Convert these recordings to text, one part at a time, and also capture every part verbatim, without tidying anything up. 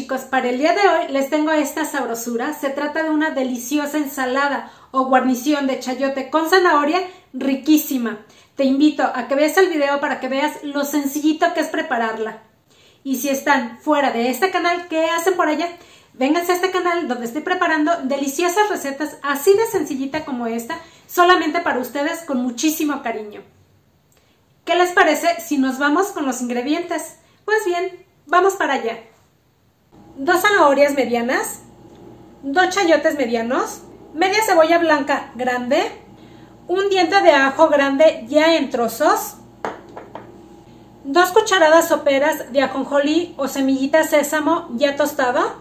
chicos, para el día de hoy les tengo esta sabrosura. Se trata de una deliciosa ensalada o guarnición de chayote con zanahoria riquísima. Te invito a que veas el video para que veas lo sencillito que es prepararla. Y si están fuera de este canal, ¿qué hacen por allá? Vénganse a este canal donde estoy preparando deliciosas recetas así de sencillita como esta, solamente para ustedes con muchísimo cariño. ¿Qué les parece si nos vamos con los ingredientes? Pues bien, vamos para allá. Dos zanahorias medianas, dos chayotes medianos, media cebolla blanca grande, un diente de ajo grande ya en trozos, dos cucharadas soperas de ajonjolí o semillita sésamo ya tostada,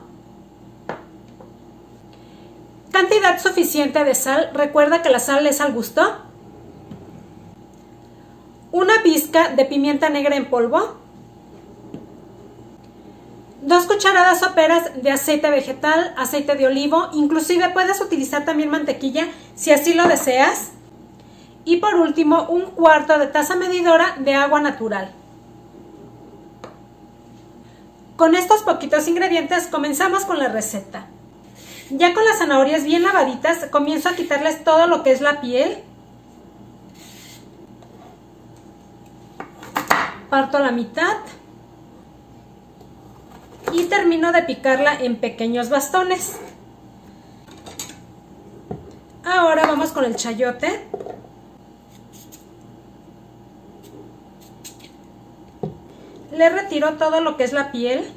cantidad suficiente de sal, recuerda que la sal es al gusto, una pizca de pimienta negra en polvo, dos cucharadas soperas de aceite vegetal, aceite de olivo, inclusive puedes utilizar también mantequilla si así lo deseas, y por último un cuarto de taza medidora de agua natural. Con estos poquitos ingredientes comenzamos con la receta. Ya con las zanahorias bien lavaditas, comienzo a quitarles todo lo que es la piel. Parto la mitad. Y termino de picarla en pequeños bastones. Ahora vamos con el chayote. Le retiro todo lo que es la piel.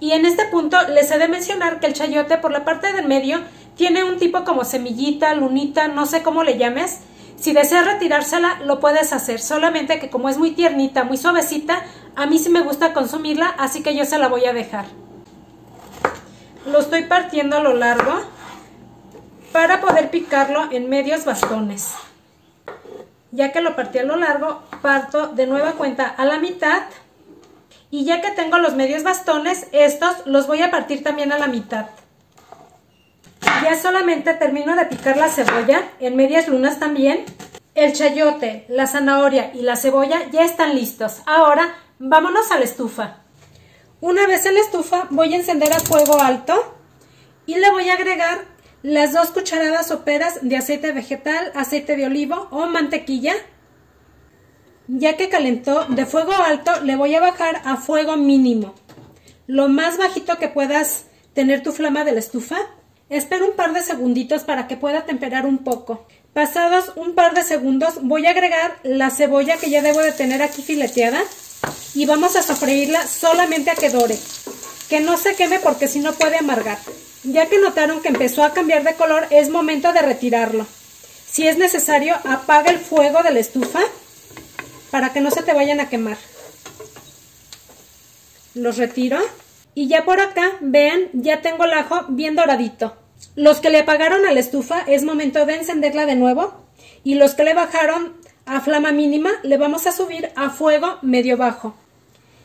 Y en este punto les he de mencionar que el chayote por la parte del medio tiene un tipo como semillita, lunita, no sé cómo le llames. Si deseas retirársela lo puedes hacer, solamente que como es muy tiernita, muy suavecita, a mí sí me gusta consumirla, así que yo se la voy a dejar. Lo estoy partiendo a lo largo para poder picarlo en medios bastones. Ya que lo partí a lo largo, parto de nueva cuenta a la mitad. Y ya que tengo los medios bastones, estos los voy a partir también a la mitad. Ya solamente termino de picar la cebolla, en medias lunas también. El chayote, la zanahoria y la cebolla ya están listos. Ahora, vámonos a la estufa. Una vez en la estufa, voy a encender a fuego alto. Y le voy a agregar las dos cucharadas soperas de aceite vegetal, aceite de olivo o mantequilla. Ya que calentó de fuego alto, le voy a bajar a fuego mínimo. Lo más bajito que puedas tener tu flama de la estufa. Espero un par de segunditos para que pueda temperar un poco. Pasados un par de segundos voy a agregar la cebolla que ya debo de tener aquí fileteada. Y vamos a sofreírla solamente a que dore. Que no se queme porque si no puede amargar. Ya que notaron que empezó a cambiar de color, es momento de retirarlo. Si es necesario, apaga el fuego de la estufa para que no se te vayan a quemar. Los retiro. Y ya por acá, vean, ya tengo el ajo bien doradito. Los que le apagaron a la estufa, es momento de encenderla de nuevo. Y los que le bajaron a flama mínima, le vamos a subir a fuego medio bajo.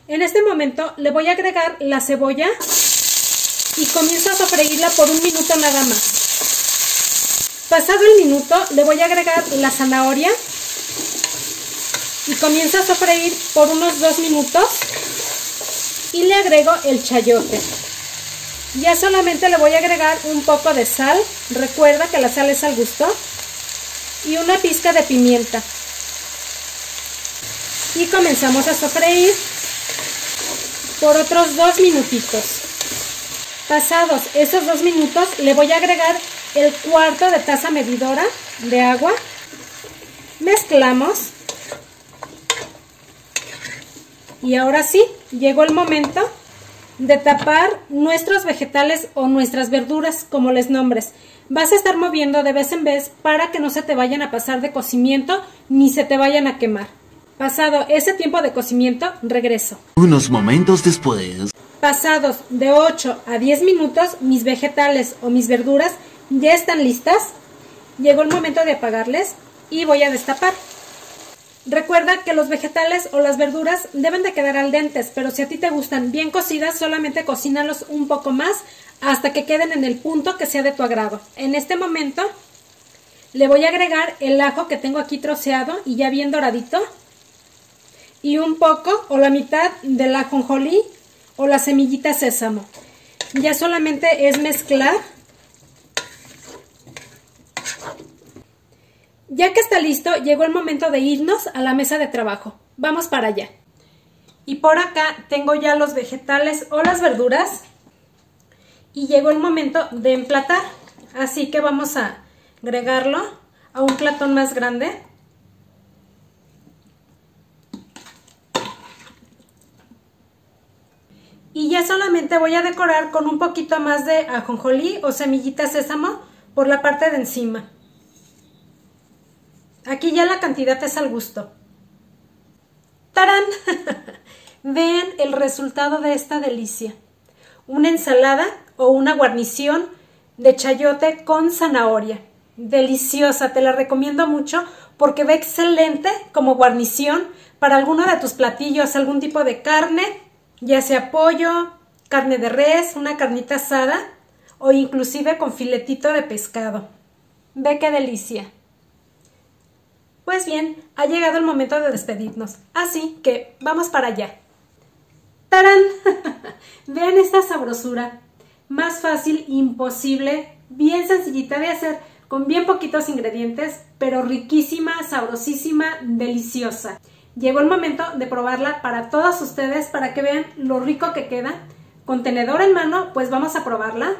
En este momento le voy a agregar la cebolla. Y comienzo a sofreírla por un minuto nada más. Pasado el minuto, le voy a agregar la zanahoria. Y comienzo a sofreír por unos dos minutos y le agrego el chayote. Ya solamente le voy a agregar un poco de sal, recuerda que la sal es al gusto, y una pizca de pimienta. Y comenzamos a sofreír por otros dos minutitos. Pasados esos dos minutos le voy a agregar el cuarto de taza medidora de agua. Mezclamos. Y ahora sí, llegó el momento de tapar nuestros vegetales o nuestras verduras, como les nombres. Vas a estar moviendo de vez en vez para que no se te vayan a pasar de cocimiento ni se te vayan a quemar. Pasado ese tiempo de cocimiento, regreso. Unos momentos después. Pasados de ocho a diez minutos, mis vegetales o mis verduras ya están listas. Llegó el momento de apagarles y voy a destapar. Recuerda que los vegetales o las verduras deben de quedar al dentes, pero si a ti te gustan bien cocidas, solamente cocínalos un poco más hasta que queden en el punto que sea de tu agrado. En este momento le voy a agregar el ajo que tengo aquí troceado y ya bien doradito y un poco o la mitad del ajonjolí o la semillita sésamo. Ya solamente es mezclar. Ya que está listo, llegó el momento de irnos a la mesa de trabajo. Vamos para allá. Y por acá tengo ya los vegetales o las verduras. Y llegó el momento de emplatar. Así que vamos a agregarlo a un platón más grande. Y ya solamente voy a decorar con un poquito más de ajonjolí o semillita sésamo por la parte de encima. Aquí ya la cantidad es al gusto. ¡Tarán! Vean el resultado de esta delicia. Una ensalada o una guarnición de chayote con zanahoria. Deliciosa, te la recomiendo mucho porque va excelente como guarnición para alguno de tus platillos, algún tipo de carne, ya sea pollo, carne de res, una carnita asada o inclusive con filetito de pescado. ¡Ve qué delicia! Pues bien, ha llegado el momento de despedirnos, así que vamos para allá. ¡Tarán! Vean esta sabrosura, más fácil, imposible, bien sencillita de hacer, con bien poquitos ingredientes, pero riquísima, sabrosísima, deliciosa. Llegó el momento de probarla para todos ustedes, para que vean lo rico que queda. Con tenedor en mano, pues vamos a probarla.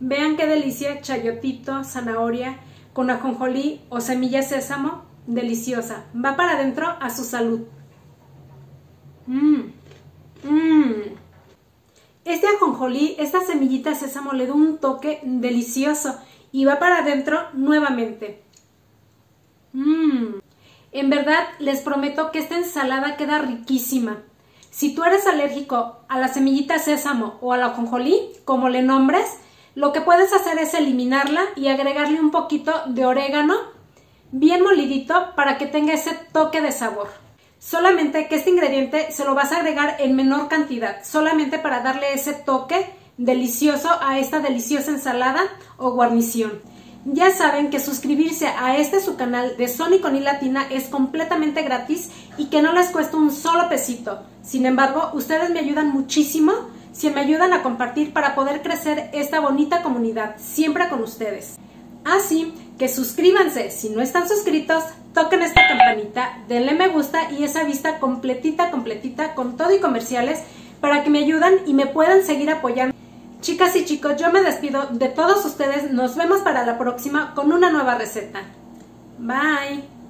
Vean qué delicia, chayotito, zanahoria, con ajonjolí o semilla sésamo, deliciosa. Va para adentro a su salud. Mmm, mmm. Este ajonjolí, esta semillita sésamo le da un toque delicioso y va para adentro nuevamente. Mmm. En verdad les prometo que esta ensalada queda riquísima. Si tú eres alérgico a la semillita sésamo o a la ajonjolí, como le nombres, lo que puedes hacer es eliminarla y agregarle un poquito de orégano bien molidito para que tenga ese toque de sabor. Solamente que este ingrediente se lo vas a agregar en menor cantidad, solamente para darle ese toque delicioso a esta deliciosa ensalada o guarnición. Ya saben que suscribirse a este su canal de Soni con i latina es completamente gratis y que no les cuesta un solo pesito. Sin embargo, ustedes me ayudan muchísimo si me ayudan a compartir para poder crecer esta bonita comunidad, siempre con ustedes. Así que suscríbanse, si no están suscritos, toquen esta campanita, denle me gusta y esa vista completita, completita, con todo y comerciales, para que me ayudan y me puedan seguir apoyando. Chicas y chicos, yo me despido de todos ustedes, nos vemos para la próxima con una nueva receta. Bye.